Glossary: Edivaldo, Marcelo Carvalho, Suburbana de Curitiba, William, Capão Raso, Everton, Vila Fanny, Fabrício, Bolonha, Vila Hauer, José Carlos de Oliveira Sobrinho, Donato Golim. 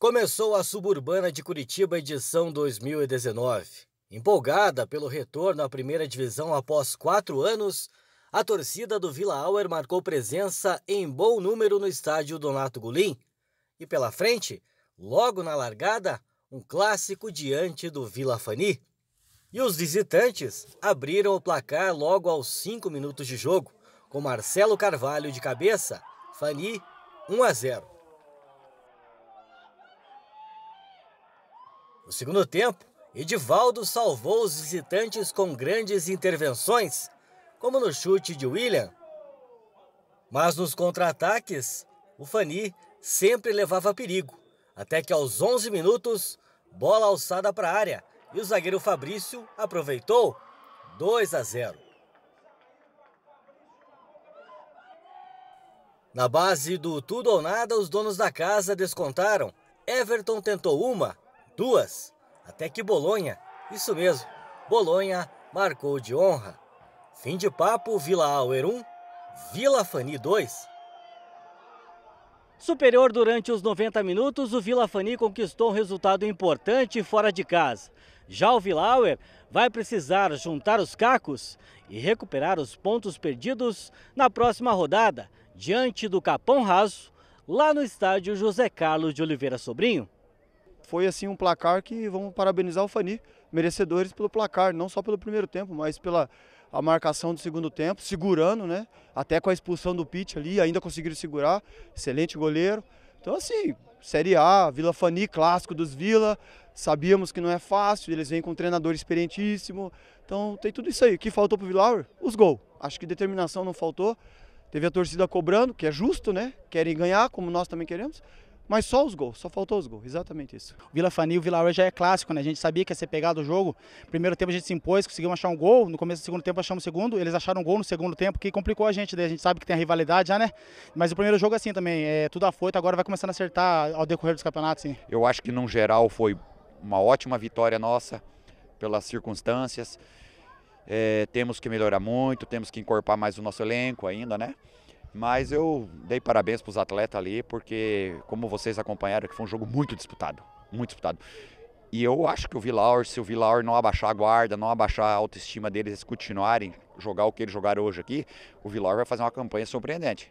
Começou a Suburbana de Curitiba edição 2019. Empolgada pelo retorno à primeira divisão após 4 anos, a torcida do Vila Hauer marcou presença em bom número no estádio Donato Golim. E pela frente, logo na largada, um clássico diante do Vila Fanny. E os visitantes abriram o placar logo aos 5 minutos de jogo, com Marcelo Carvalho de cabeça, Fanny 1-0. No segundo tempo, Edivaldo salvou os visitantes com grandes intervenções, como no chute de William. Mas nos contra-ataques, o Fanny sempre levava perigo, até que aos 11 minutos, bola alçada para a área e o zagueiro Fabrício aproveitou 2-0. Na base do tudo ou nada, os donos da casa descontaram. Everton tentou uma, duas, até que Bolonha, isso mesmo, Bolonha marcou de honra. Fim de papo, Vila Hauer 1, Vila Fanny 2. Superior durante os 90 minutos, o Vila Fanny conquistou um resultado importante fora de casa. Já o Vila Hauer vai precisar juntar os cacos e recuperar os pontos perdidos na próxima rodada, diante do Capão Raso, lá no estádio José Carlos de Oliveira Sobrinho. Foi assim um placar que vamos parabenizar o Fanny, merecedores pelo placar, não só pelo primeiro tempo, mas pela a marcação do segundo tempo, segurando, né? Até com a expulsão do Pitch ali, ainda conseguiram segurar, excelente goleiro. Então assim, Série A, Vila Fanny, clássico dos Vila, sabíamos que não é fácil, eles vêm com um treinador experientíssimo. Então tem tudo isso aí. O que faltou para o Vila Hauer? Os gols. Acho que determinação não faltou, teve a torcida cobrando, que é justo, né? Querem ganhar, como nós também queremos. Mas só os gols, só faltou os gols, exatamente isso. Vila Fanny, o Vila Hauer já é clássico, né? A gente sabia que ia ser pegado o jogo. Primeiro tempo a gente se impôs, conseguimos achar um gol. No começo do segundo tempo achamos o segundo. Eles acharam um gol no segundo tempo, que complicou a gente. Daí a gente sabe que tem a rivalidade já, né? Mas o primeiro jogo assim também, tudo afoito. Agora vai começando a acertar ao decorrer dos campeonatos, sim. Eu acho que, no geral, foi uma ótima vitória nossa, pelas circunstâncias. Temos que melhorar muito, temos que encorpar mais o nosso elenco ainda, né? Mas eu dei parabéns para os atletas ali, porque como vocês acompanharam, que foi um jogo muito disputado, muito disputado. E eu acho que o Vila Hauer, se o Vila Hauer não abaixar a guarda, não abaixar a autoestima deles, eles continuarem jogar o que eles jogaram hoje aqui, o Vila Hauer vai fazer uma campanha surpreendente.